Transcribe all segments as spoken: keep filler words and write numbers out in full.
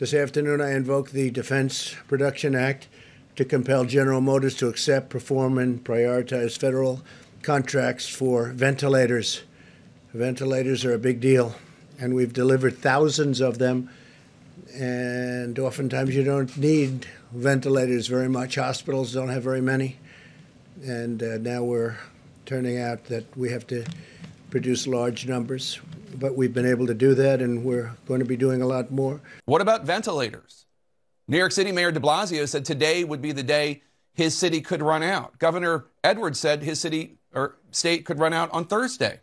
This afternoon, I invoke the Defense Production Act to compel General Motors to accept, perform, and prioritize federal contracts for ventilators. Ventilators are a big deal, and we've delivered thousands of them, and oftentimes you don't need ventilators very much. Hospitals don't have very many, and uh, now we're turning out that we have to produce large numbers. But we've been able to do that, and we're going to be doing a lot more. What about ventilators? New York City Mayor de Blasio said today would be the day his city could run out. Governor Edwards said his city or state could run out on Thursday.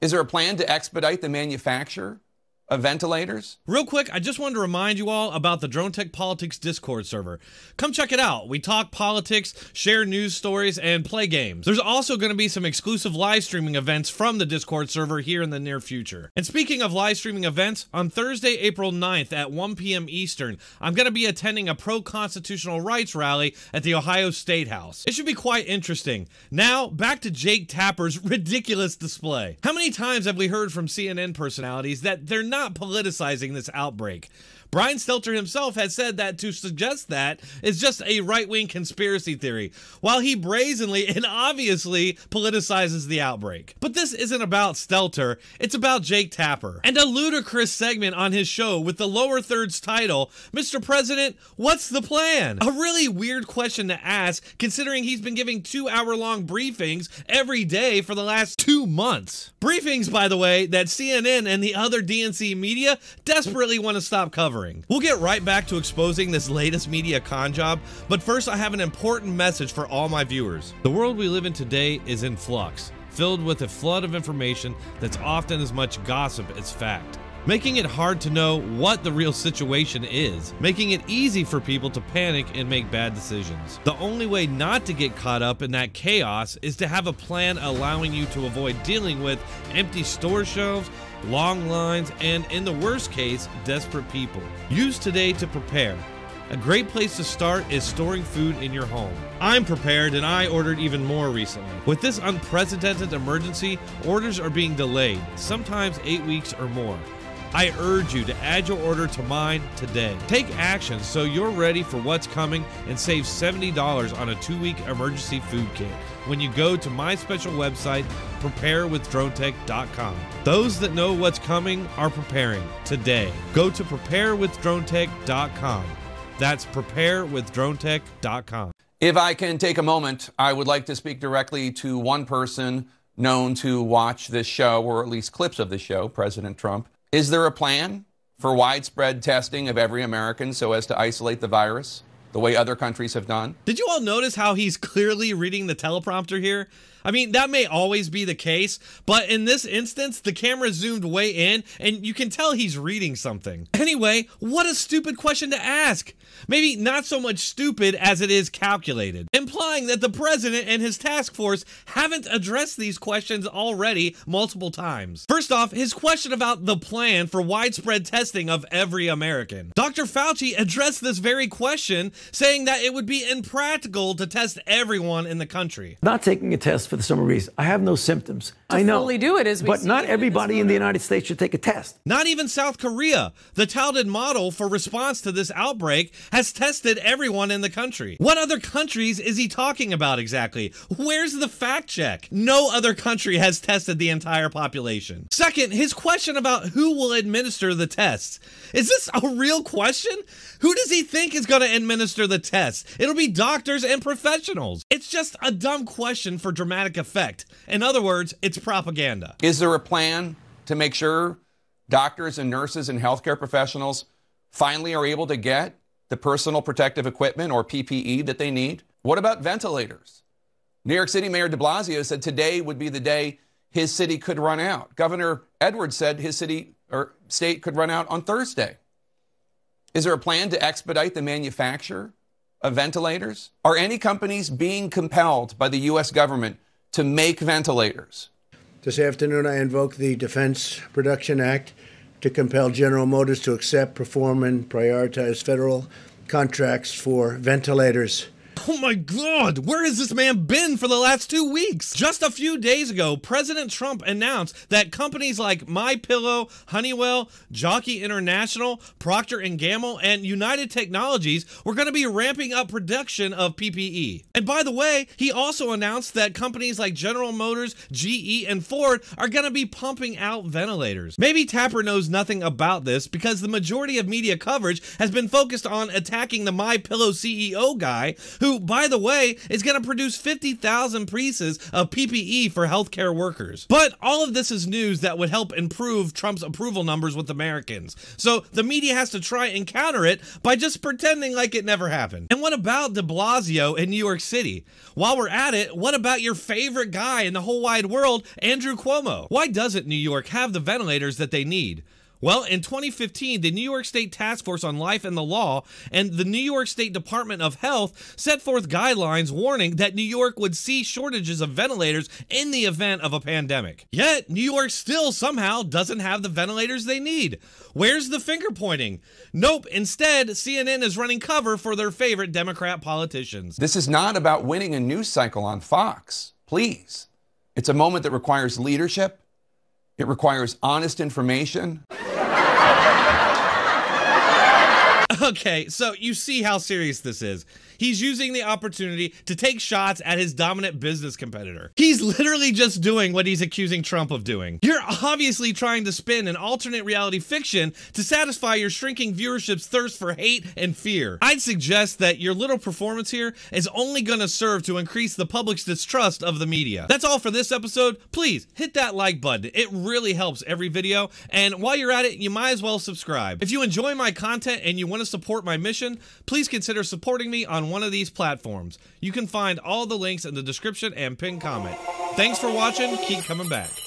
Is there a plan to expedite the manufacture of ventilators? Real quick, I just wanted to remind you all about the Drone Tech Politics Discord server. Come check it out. We talk politics, share news stories, and play games. There's also going to be some exclusive live streaming events from the Discord server here in the near future. And speaking of live streaming events, on Thursday, April ninth at one P M Eastern, I'm going to be attending a pro-constitutional rights rally at the Ohio State House. It should be quite interesting. Now, back to Jake Tapper's ridiculous display. How many times have we heard from C N N personalities that they're not Not politicizing this outbreak? Brian Stelter himself has said that to suggest that is just a right-wing conspiracy theory, while he brazenly and obviously politicizes the outbreak. But this isn't about Stelter, it's about Jake Tapper. And a ludicrous segment on his show with the lower third's title, "Mister President, what's the plan?" A really weird question to ask, considering he's been giving two-hour-long briefings every day for the last two months. Briefings, by the way, that C N N and the other D N C media desperately want to stop covering. We'll get right back to exposing this latest media con job, but first I have an important message for all my viewers. The world we live in today is in flux, filled with a flood of information that's often as much gossip as fact, making it hard to know what the real situation is, making it easy for people to panic and make bad decisions. The only way not to get caught up in that chaos is to have a plan allowing you to avoid dealing with empty store shelves, long lines, and in the worst case, desperate people. Use today to prepare. A great place to start is storing food in your home. I'm prepared, and I ordered even more recently. With this unprecedented emergency, orders are being delayed, sometimes eight weeks or more. I urge you to add your order to mine today. Take action so you're ready for what's coming and save seventy dollars on a two-week emergency food kit when you go to my special website, prepare with drone tech dot com. Those that know what's coming are preparing today. Go to prepare with drone tech dot com. That's prepare with drone tech dot com. If I can take a moment, I would like to speak directly to one person known to watch this show, or at least clips of the show, President Trump. Is there a plan for widespread testing of every American so as to isolate the virus the way other countries have done? Did you all notice how he's clearly reading the teleprompter here? I mean, that may always be the case, but in this instance, the camera zoomed way in, and you can tell he's reading something. Anyway, what a stupid question to ask. Maybe not so much stupid as it is calculated, implying that the president and his task force haven't addressed these questions already multiple times. First off, his question about the plan for widespread testing of every American. Doctor Fauci addressed this very question, saying that it would be impractical to test everyone in the country. Not taking a test for For the summer reason. I have no symptoms. To I know. Fully do it, as we but not everybody in the United States should take a test. Not even South Korea, the touted model for response to this outbreak, has tested everyone in the country. What other countries is he talking about exactly? Where's the fact check? No other country has tested the entire population. Second, his question about who will administer the tests. Is this a real question? Who does he think is going to administer the tests? It'll be doctors and professionals. It's just a dumb question for dramatic effect. In other words, it's propaganda. Is there a plan to make sure doctors and nurses and healthcare professionals finally are able to get the personal protective equipment, or P P E, that they need? What about ventilators? New York City Mayor de Blasio said today would be the day his city could run out. Governor Edwards said his city or state could run out on Thursday. Is there a plan to expedite the manufacture of ventilators? Are any companies being compelled by the U S government to make ventilators? This afternoon, I invoke the Defense Production Act to compel General Motors to accept, perform, and prioritize federal contracts for ventilators. Oh my God, where has this man been for the last two weeks? Just a few days ago, President Trump announced that companies like MyPillow, Honeywell, Jockey International, Procter and Gamble, and United Technologies were going to be ramping up production of P P E. And by the way, he also announced that companies like General Motors, G E, and Ford are going to be pumping out ventilators. Maybe Tapper knows nothing about this because the majority of media coverage has been focused on attacking the MyPillow C E O guy, who, by the way, is going to produce fifty thousand pieces of P P E for healthcare workers. But all of this is news that would help improve Trump's approval numbers with Americans. So the media has to try and counter it by just pretending like it never happened. And what about de Blasio in New York City? While we're at it, what about your favorite guy in the whole wide world, Andrew Cuomo? Why doesn't New York have the ventilators that they need? Well, in twenty fifteen, the New York State Task Force on Life and the Law and the New York State Department of Health set forth guidelines warning that New York would see shortages of ventilators in the event of a pandemic. Yet, New York still somehow doesn't have the ventilators they need. Where's the finger pointing? Nope, instead, C N N is running cover for their favorite Democrat politicians. This is not about winning a news cycle on Fox, please. It's a moment that requires leadership. It requires honest information. Okay, so you see how serious this is. He's using the opportunity to take shots at his dominant business competitor. He's literally just doing what he's accusing Trump of doing. You're obviously trying to spin an alternate reality fiction to satisfy your shrinking viewership's thirst for hate and fear. I'd suggest that your little performance here is only gonna serve to increase the public's distrust of the media. That's all for this episode. Please hit that like button. It really helps every video. And while you're at it, you might as well subscribe. If you enjoy my content and you want to support my mission, please consider supporting me on one of these platforms. You can find all the links in the description and pinned comment. Thanks for watching. Keep coming back.